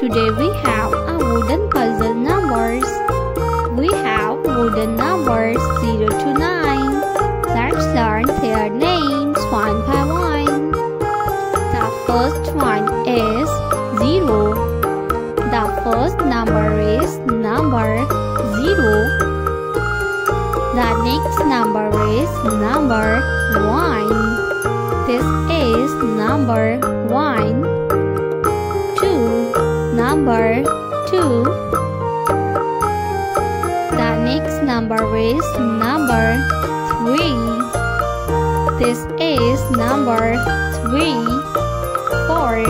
Today we have a wooden puzzle numbers. We have wooden numbers 0 to 9. Let's learn their names one by one. The first one is 0. The first number is number 0. The next number is number 1. This is number 1. Number 2. The next number is number 3. This is number 3. 4.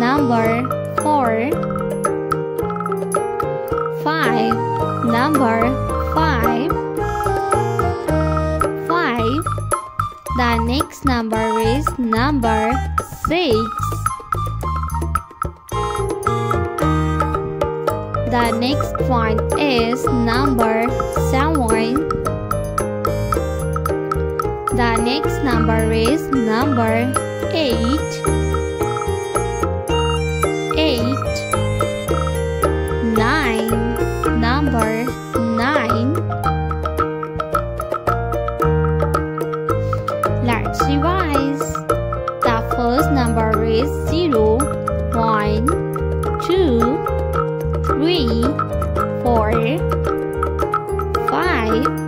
Number 4. 5. Number 5. 5. The next number is number 6. The next one is number 7. The next number is number 8. 8. 9. Number 9. Let's revise. The first number is 0, 1, 2, 3, 4, 5,